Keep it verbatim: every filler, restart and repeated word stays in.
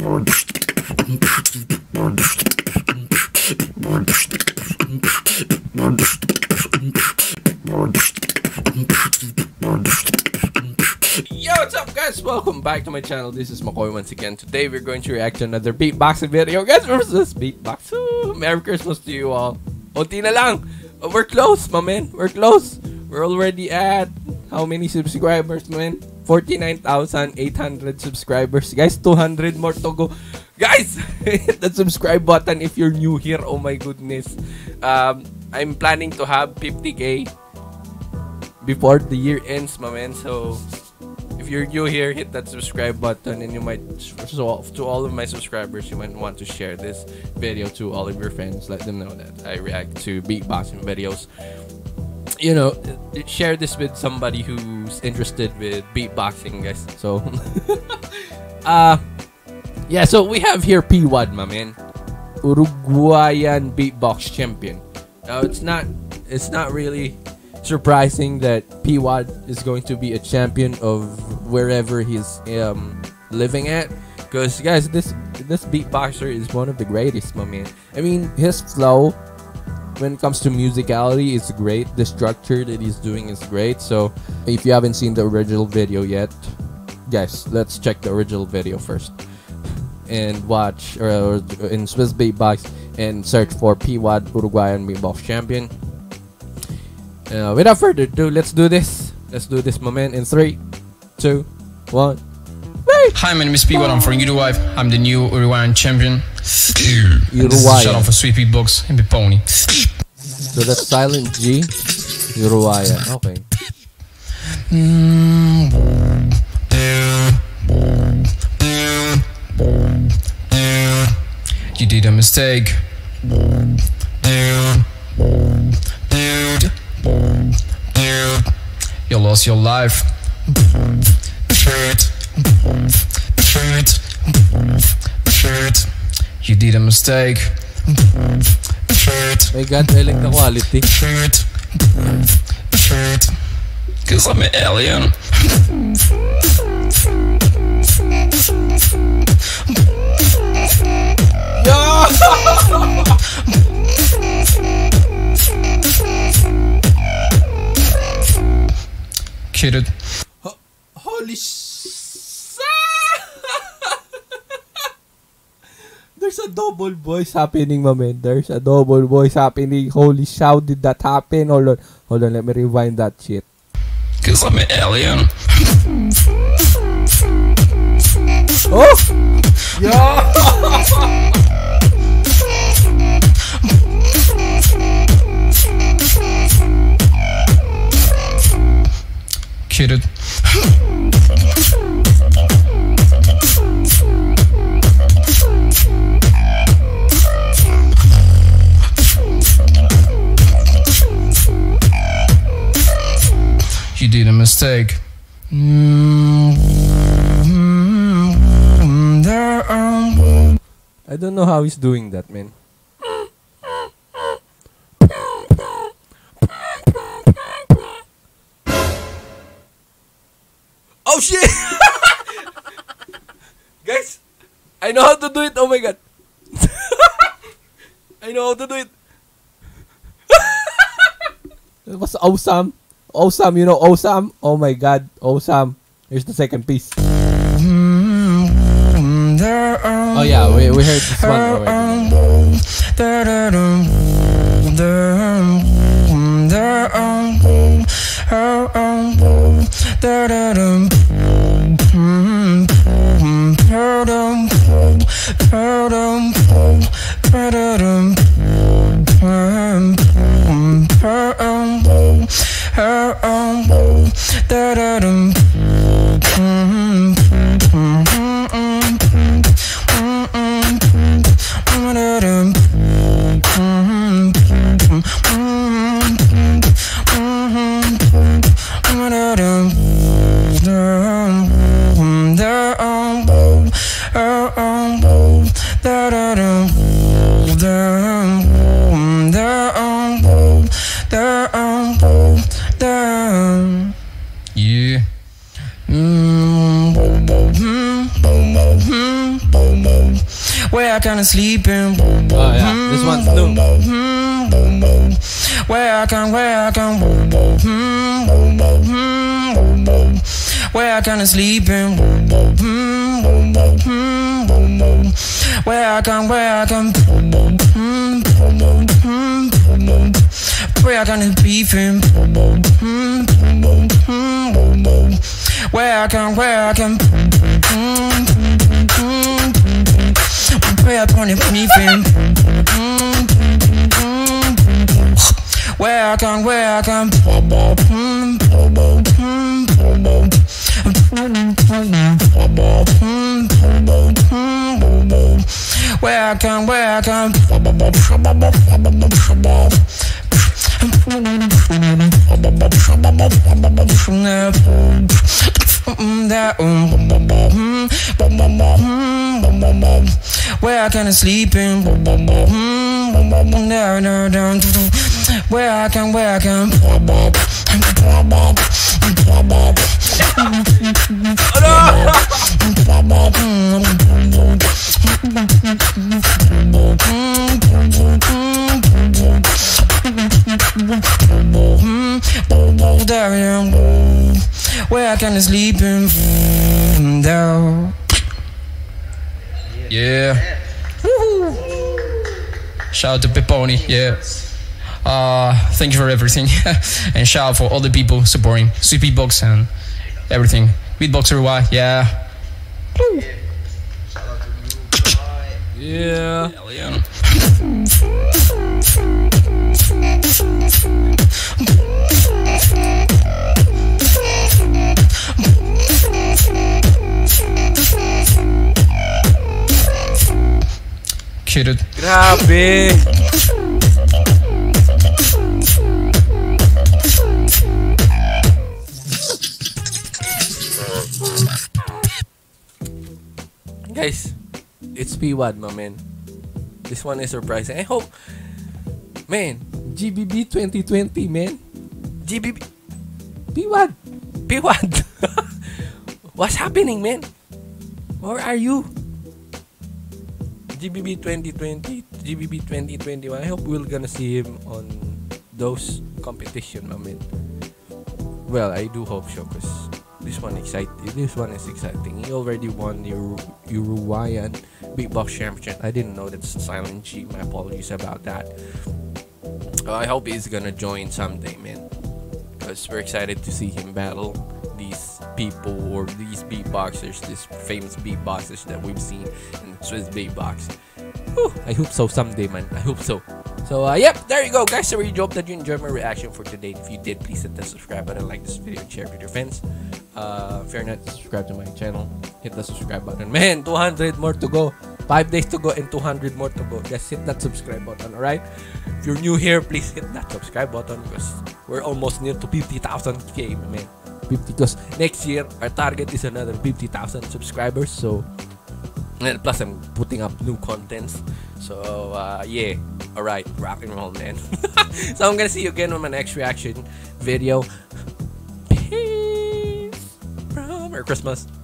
Yo, what's up guys? Welcome back to my channel. This is McCoy once again. Today we're going to react to another beatboxing video, guys, versus beatbox. Ooh, Merry Christmas to you all. Unti na lang. We're close, my man. We're close. We're already at how many subscribers, man? forty-nine thousand eight hundred subscribers, guys. two hundred more to go, guys. Hit the subscribe button if you're new here. Oh my goodness. um I'm planning to have fifty K before the year ends, my man. So if you're new here, hit that subscribe button, and you might, so to all of my subscribers, you might want to share this video to all of your friends. Let them know that I react to beatboxing videos. You know, share this with somebody who's interested with beatboxing, guys. So uh yeah, so we have here P W A D, my man, Uruguayan beatbox champion. Now it's not it's not really surprising that P W A D is going to be a champion of wherever he's um living at, because guys, this this beatboxer is one of the greatest, my man. I mean, his flow when it comes to musicality is great. The structure that he's doing is great. So if you haven't seen the original video yet, guys, let's check the original video first and watch or, or in Swiss Beatbox and search for P W A D Uruguayan Beatbox champion. Uh, without further ado, let's do this. Let's do this, my man. In three, two, one. Hey. Hi, my name is P W A D. I'm from Uruguay. I'm the new Uruguayan champion. And this is shout out for Swissbeatbox and Peponi. So that's silent G, Uruguayan. Okay. You did a mistake. You lost your life. You did a mistake. I got electrolyte. Cause I'm an alien. Kid it. Ho holy shit. There's a double voice happening, my man. There's a double voice happening. Holy shout, did that happen? Hold on. Hold on, let me rewind that shit. Cause I'm an alien. Oh! Yeah! Kidded. Did a mistake. I don't know how he's doing that, man. Oh shit! Guys, I know how to do it. Oh my god. I know how to do it. That was awesome. Awesome, you know, awesome. Oh my god, awesome. Here's the second piece. Oh yeah, we, we heard this one already. Yeah. Mm-hmm. Mm-hmm. Mm-hmm. where I can sleep in. Oh yeah, mm, this one's new. Mm, where I can, where I can, mm, where I can sleep in. Mm, where I can, where I can, mm, where I can sleep in. Mm, where I can, where I can. Mm, where I can sleep in. Where I can, where I can. Where I can, where I can. Where I can sleep in. Where I can, where I can. Where I can sleep in down. Yeah. Woohoo! Shout out to Peponi. Yeah. Uh, thank you for everything. And shout out for all the people supporting Swissbeatbox and everything. Beatboxer Y. Yeah. Woo. Yeah. Yeah. Grave. Guys, it's P W A D, my man. This one is surprising. I hope, man. G B B twenty twenty, man. G B B. P W A D. P W A D. What's happening, man? Where are you? G B B twenty twenty, G B B twenty twenty-one. I hope we're gonna see him on those competition, my man. Well, I do hope so, cause this one exciting. This one is exciting. He already won the Ur Uruguayan beatbox champion. I didn't know that's silent G. My apologies about that. I hope he's gonna join someday, man. Cause we're excited to see him battle these people or these beatboxers, these famous beatboxers that we've seen in Swiss Beatbox. Whew, I hope so someday, man. I hope so. So, uh, yep, there you go, guys. So, I really hope that you enjoyed my reaction for today. If you did, please hit that subscribe button, like this video, and share it with your friends. Uh, if you're not subscribed to my channel, hit the subscribe button. Man, two hundred more to go. Five days to go and two hundred more to go. Just hit that subscribe button, alright? If you're new here, please hit that subscribe button because we're almost near to fifty thousand K, man. fifty, because next year our target is another fifty thousand subscribers. So, and plus I'm putting up new contents. So uh, yeah, all right, rock and roll, man. So I'm gonna see you again on my next reaction video. Peace, bro. Merry Christmas.